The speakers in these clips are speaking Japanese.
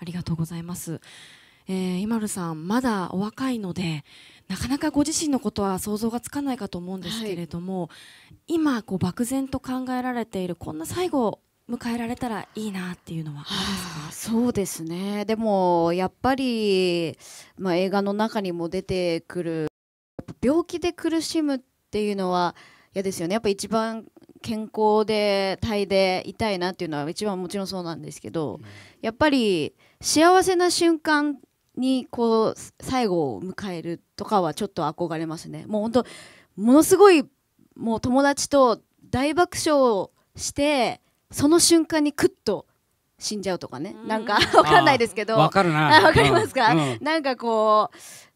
ありがとうございます。ＩＭＡＬＵ さん、まだお若いのでなかなかご自身のことは想像がつかないかと思うんですけれども、はい、今こう漠然と考えられているこんな最後を迎えられたらいいなっていうのはありますか？そうですね、でもやっぱり、映画の中にも出てくる病気で苦しむっていうのは嫌ですよね。やっぱ一番健康で体でいたいなっていうのは一番もちろんそうなんですけど、やっぱり幸せな瞬間にこう最後を迎えるとかはちょっと憧れますね。もう本当ものすごいもう友達と大爆笑してその瞬間にクッと死んじゃうとかね、なんかわかんないですけど、わかるな、わかりますか、なんかこ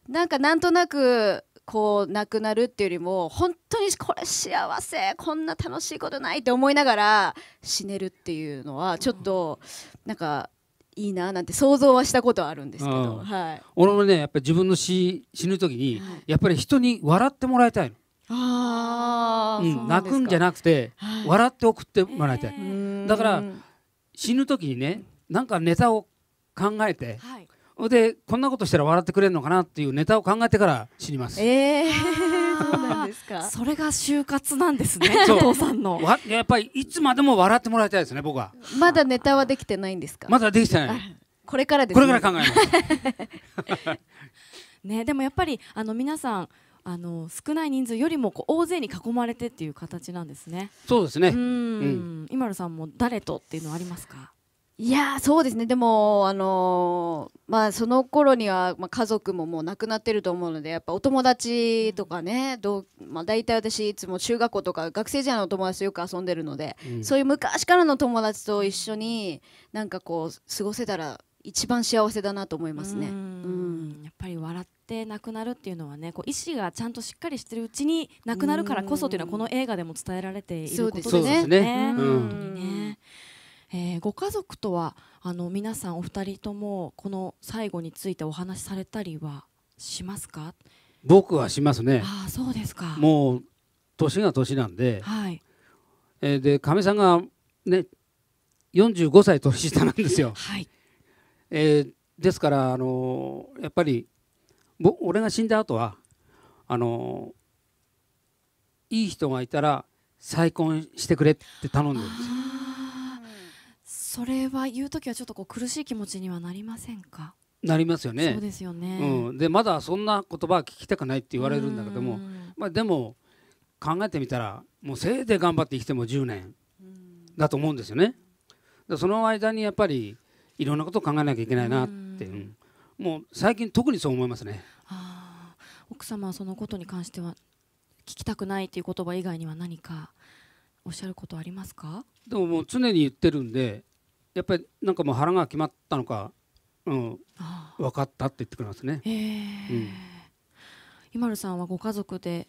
うなんとなくこう亡くなるっていうよりも本当にこれ幸せ、こんな楽しいことないって思いながら死ねるっていうのはちょっとなんかいいななんて想像はしたことあるんですけど、はい、俺もねやっぱり自分の死ぬ時に、はい、やっぱり人に笑ってもらいたいの。泣くんじゃなくて、はい、笑って送ってもらいたい。だから死ぬ時にね、なんかネタを考えて、はい、でこんなことしたら笑ってくれるのかなっていうネタを考えてから死にます。それが就活なんですね。お父さんのやっぱりいつまでも笑ってもらいたいですね。僕はまだネタはできてないんですか？まだできてない。これからですね。これから考えますね。でもやっぱり皆さん少ない人数よりもこう大勢に囲まれてっていう形なんですね。そうですね。IMALUさんも誰とっていうのはありますか？いやー、そうですね。でもその頃には、家族ももう亡くなってると思うので、やっぱお友達とかね、大体私いつも中学校とか学生時代のお友達とよく遊んでるので、そういう昔からの友達と一緒になんかこう過ごせたら一番幸せだなと思いますね。やっぱり笑って亡くなるっていうのはね、こう意思がちゃんとしっかりしてるうちに亡くなるからこそっていうのはこの映画でも伝えられていることですね。ご家族とは皆さんお二人ともこの最後についてお話しされたりはしますか？僕はしますね。ああ、そうですか。もう年が年なんで、はい、でかみさんがね45歳年下なんですよ。はい、ですからやっぱり俺が死んだ後はいい人がいたら再婚してくれって頼んでるんですよ。それは言うときはちょっとこう苦しい気持ちにはなりませんか？なりますよね。そうですよね。でまだそんな言葉は聞きたくないって言われるんだけども、でも考えてみたらもうせいで頑張って生きても10年だと思うんですよね。その間にやっぱりいろんなことを考えなきゃいけないなって、もう最近特にそう思いますね。あ、奥様はそのことに関しては聞きたくないっていう言葉以外には何かおっしゃることありますか？でももう常に言ってるんで。やっぱりなんかもう腹が決まったのか、分かったって言ってくれますね。IMALUさんはご家族で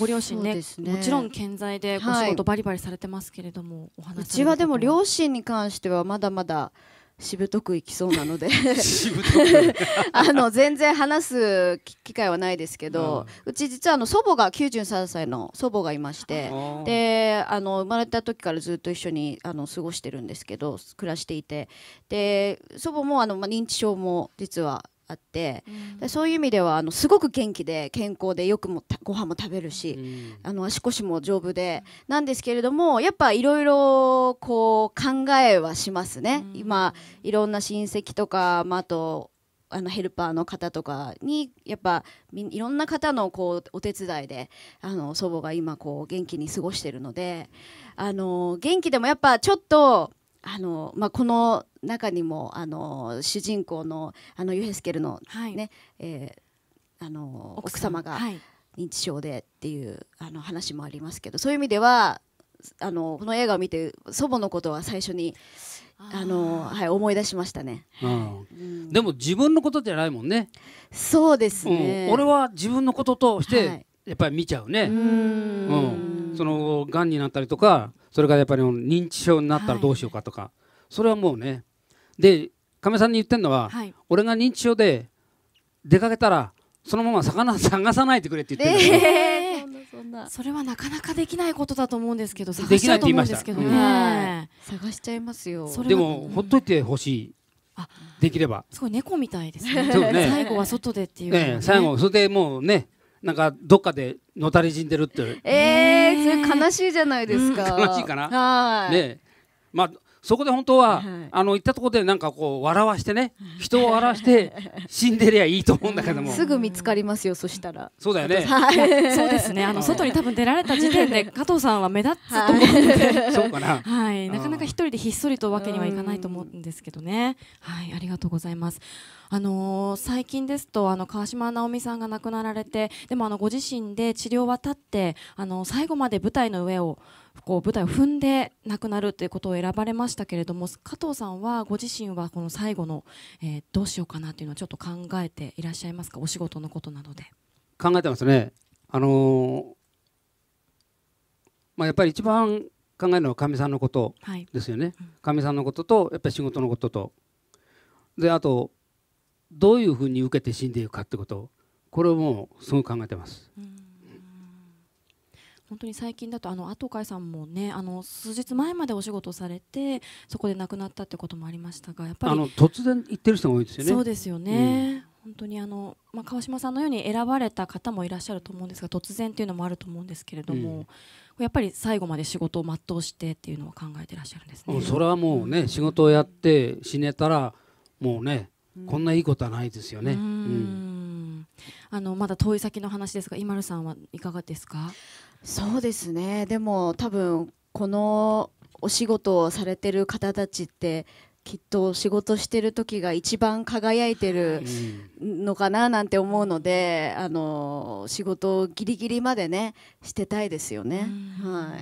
ご両親ね、もちろん健在でお仕事バリバリされてますけれども、うちはでも両親に関してはまだまだしぶとくいきそうなので全然話す機会はないですけど、うち実は祖母が93歳の祖母がいまして、で生まれた時からずっと一緒に過ごしてるんですけど、暮らしていて、で祖母も認知症も実はあって、でそういう意味ではすごく元気で健康でよくもご飯も食べるし、足腰も丈夫で、なんですけれども、やっぱいろいろこう考えはしますね。今いろんな親戚とか、あとヘルパーの方とかにやっぱいろんな方のこうお手伝いで祖母が今こう元気に過ごしてるので、元気でもやっぱちょっとこの中にも主人公のユヘスケルのね、奥様が認知症でっていう話もありますけど、そういう意味ではこの映画を見て祖母のことは最初に思い出しましたね。でも自分のことじゃないもんね。そうですね。俺は自分のこととしてやっぱり見ちゃうね。そのがんになったりとか、それからやっぱり認知症になったらどうしようかとか、それはもうね。で亀さんに言ってるのは、俺が認知症で出かけたらそのまま魚探さないでくれって言ってるんだけど、それはなかなかできないことだと思うんですけど、探しちゃいますよ。でもほっといてほしいできればすごい猫みたいですね。最後は外でっていう。最後それでもうね、なんかどっかでのたれ死んでるっていう。それ悲しいじゃないですか。悲しいかな。ね、まあそこで本当は行ったところでなんかこう笑わしてね、人を笑わして死んでりゃいいと思うんだけども。すぐ見つかりますよ。そしたら。そうだよね。そうですね。外に多分出られた時点で加藤さんは目立つと思うので。そうかな。はい。なかなか一人でひっそりとわけにはいかないと思うんですけどね。はい。ありがとうございます。最近ですと川島直美さんが亡くなられて、でもご自身で治療は経って最後まで舞台を踏んで亡くなるということを選ばれましたけれども、加藤さんはご自身はこの最後の、どうしようかなというのはちょっと考えていらっしゃいますか？お仕事のことなどで考えてますね。やっぱり一番考えるのはかみさんのことですよね。かみさんのこととやっぱり仕事のこととで、あとどういうふうに受けて死んでいくかってこと、これをもうすごく考えてます。本当に最近だと後海さんもね、数日前までお仕事されてそこで亡くなったってこともありましたが、やっぱり突然行ってる人が多いですよね。そうですよね。本当に川島さんのように選ばれた方もいらっしゃると思うんですが、突然っていうのもあると思うんですけれども、やっぱり最後まで仕事を全うしてっていうのを考えていらっしゃるんですね。それはもうね、仕事をやって死ねたらもうね、こんないいことはないですよね。まだ遠い先の話ですが、今るさんはいかがですか？そうですね。でも多分このお仕事をされてる方たちってきっと仕事してる時が一番輝いてるのかななんて思うので、仕事をギリギリまでねしてたいですよね。は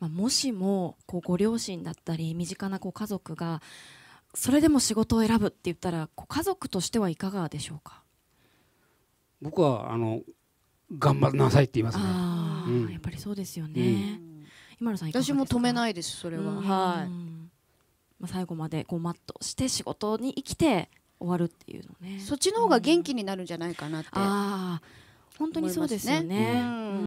い。もしもご両親だったり身近な家族がそれでも仕事を選ぶって言ったら、家族としてはいかがでしょうか？僕は頑張りなさいって言いますね。やっぱりそうですよね。今るさんいかがですか？私も止めないです。それは。はい。最後までマッとして仕事に生きて終わるっていうのね。そっちの方が元気になるんじゃないかなって。本当にそうですよね。